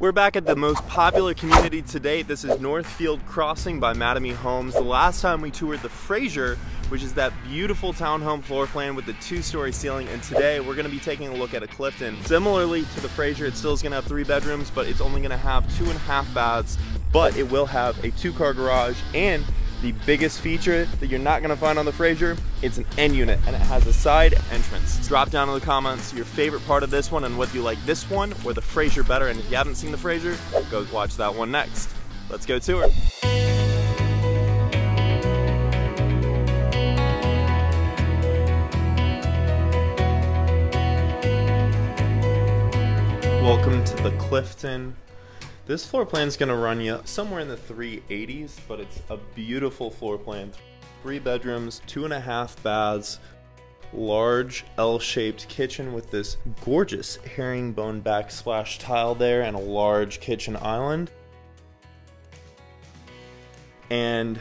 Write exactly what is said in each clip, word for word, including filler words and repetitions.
We're back at the most popular community to date. This is Northfield Crossing by Mattamy Homes. The last time we toured the Frasier, which is that beautiful townhome floor plan with the two-story ceiling, and today we're going to be taking a look at a Clifton. Similarly to the Frasier, it still is going to have three bedrooms, but it's only going to have two and a half baths, but it will have a two-car garage, and the biggest feature that you're not gonna find on the Frasier, it's an end unit and it has a side entrance. Drop down in the comments your favorite part of this one and whether you like this one or the Frasier better. And if you haven't seen the Frasier, go watch that one next. Let's go tour. Welcome to the Clifton. This floor plan is going to run you somewhere in the three eighties, but it's a beautiful floor plan. Three bedrooms, two and a half baths, large L-shaped kitchen with this gorgeous herringbone backsplash tile there and a large kitchen island. And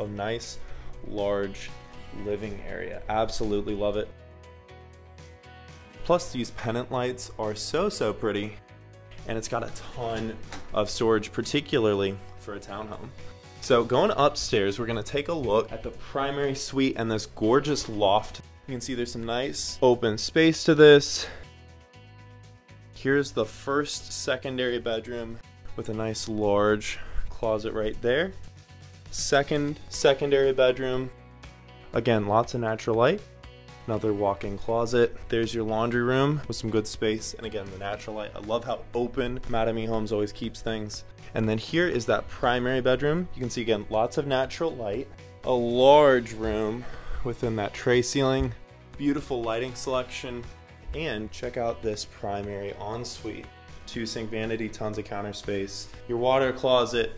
a nice large living area. Absolutely love it. Plus these pendant lights are so, so pretty. And it's got a ton of storage, particularly for a townhome. So going upstairs, we're gonna take a look at the primary suite and this gorgeous loft. You can see there's some nice open space to this. Here's the first secondary bedroom with a nice large closet right there. Second secondary bedroom. Again, lots of natural light. Another walk-in closet. There's your laundry room with some good space, and again, the natural light. I love how open Mattamy Homes always keeps things. And then here is that primary bedroom. You can see, again, lots of natural light. A large room within that tray ceiling. Beautiful lighting selection. And check out this primary ensuite. Two sink vanity, tons of counter space. Your water closet.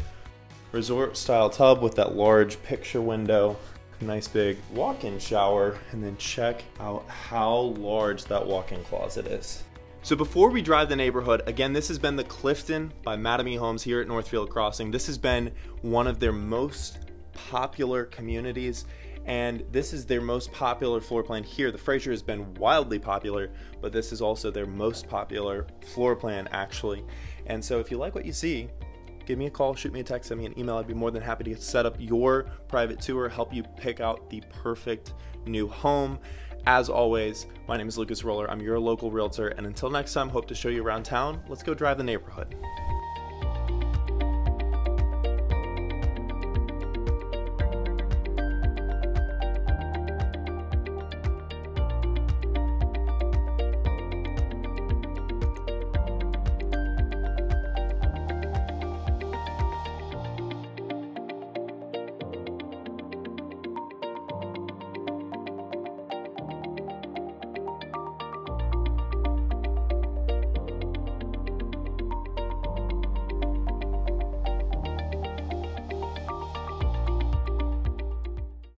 Resort-style tub with that large picture window. Nice big walk-in shower, and then check out how large that walk-in closet is. So before we drive the neighborhood, again, this has been the Clifton by Mattamy Homes here at Northfield Crossing. This has been one of their most popular communities, and this is their most popular floor plan here. The Frasier has been wildly popular, but this is also their most popular floor plan, actually. And so if you like what you see, give me a call, shoot me a text, send me an email. I'd be more than happy to set up your private tour, help you pick out the perfect new home. As always, my name is Lucas Roller. I'm your local realtor, and until next time, hope to show you around town. Let's go drive the neighborhood.